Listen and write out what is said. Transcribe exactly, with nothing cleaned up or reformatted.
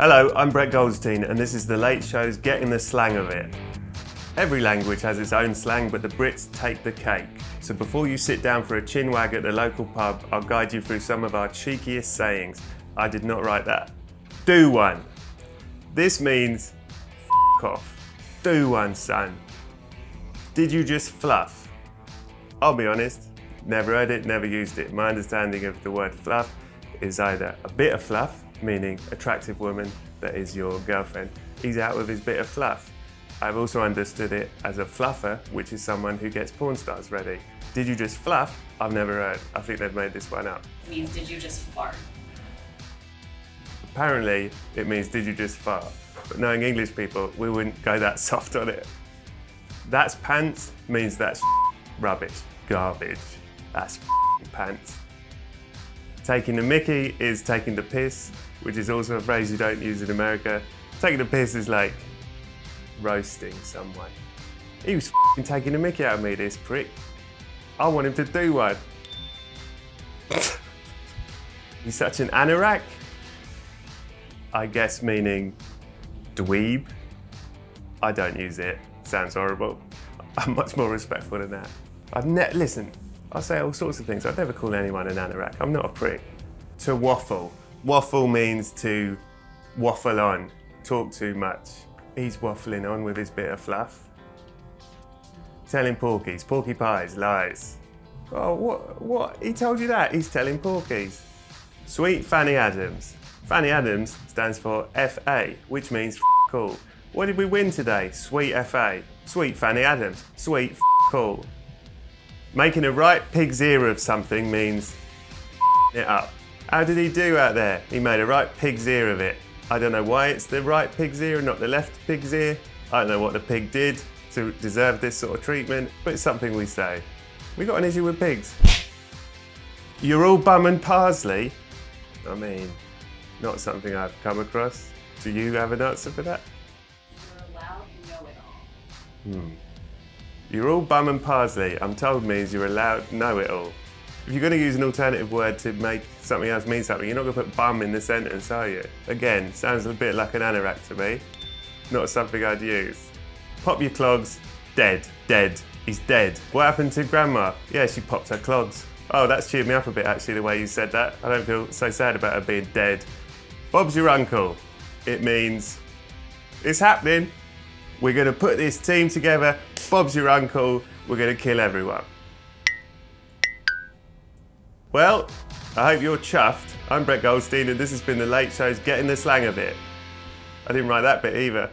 Hello, I'm Brett Goldstein and this is The Late Show's Getting the Slang of It. Every language has its own slang, but the Brits take the cake. So before you sit down for a chinwag at the local pub, I'll guide you through some of our cheekiest sayings. I did not write that. Do one. This means f*** off. Do one, son. Did you just fluff? I'll be honest, never heard it, never used it. My understanding of the word fluff is either a bit of fluff, meaning attractive woman that is your girlfriend, he's out with his bit of fluff. I've also understood it as a fluffer, which is someone who gets porn stars ready. Did you just fluff? I've never heard. I think they've made this one up. It means did you just fart? Apparently, it means did you just fart? But knowing English people, we wouldn't go that soft on it. That's pants means that's rubbish, garbage. That's pants. Taking the mickey is taking the piss, which is also a phrase you don't use in America. Taking the piss is like roasting someone. He was f***ing taking the mickey out of me, this prick. I want him to do one. He's such an anorak. I guess meaning dweeb. I don't use it. Sounds horrible. I'm much more respectful than that. I've ne- listen. I say all sorts of things. I'd never call anyone an anorak. I'm not a prick. To waffle. Waffle means to waffle on, talk too much. He's waffling on with his bit of fluff. Telling porkies, porky pies, lies. Oh, what, what? He told you that? He's telling porkies. Sweet Fanny Adams. Fanny Adams stands for F A, which means f*** all. What did we win today? Sweet F A. Sweet Fanny Adams. Sweet f*** all. Making a right pig's ear of something means f***ing it up. How did he do out there? He made a right pig's ear of it. I don't know why it's the right pig's ear and not the left pig's ear. I don't know what the pig did to deserve this sort of treatment, but it's something we say. We got an issue with pigs. You're all bum and parsley. I mean, not something I've come across. Do you have an answer for that? You're a loud know-it-all. Hmm. You're all bum and parsley, I'm told, means you're a loud know-it-all. If you're going to use an alternative word to make something else mean something, you're not going to put bum in the sentence, are you? Again, sounds a bit like an anorak to me. Not something I'd use. Pop your clogs. Dead. Dead. He's dead. What happened to Grandma? Yeah, she popped her clogs. Oh, that's cheered me up a bit, actually, the way you said that. I don't feel so sad about her being dead. Bob's your uncle. It means it's happening. We're going to put this team together. Bob's your uncle. We're going to kill everyone. Well, I hope you're chuffed. I'm Brett Goldstein and this has been The Late Show's Getting the Slang of It. I didn't write that bit either.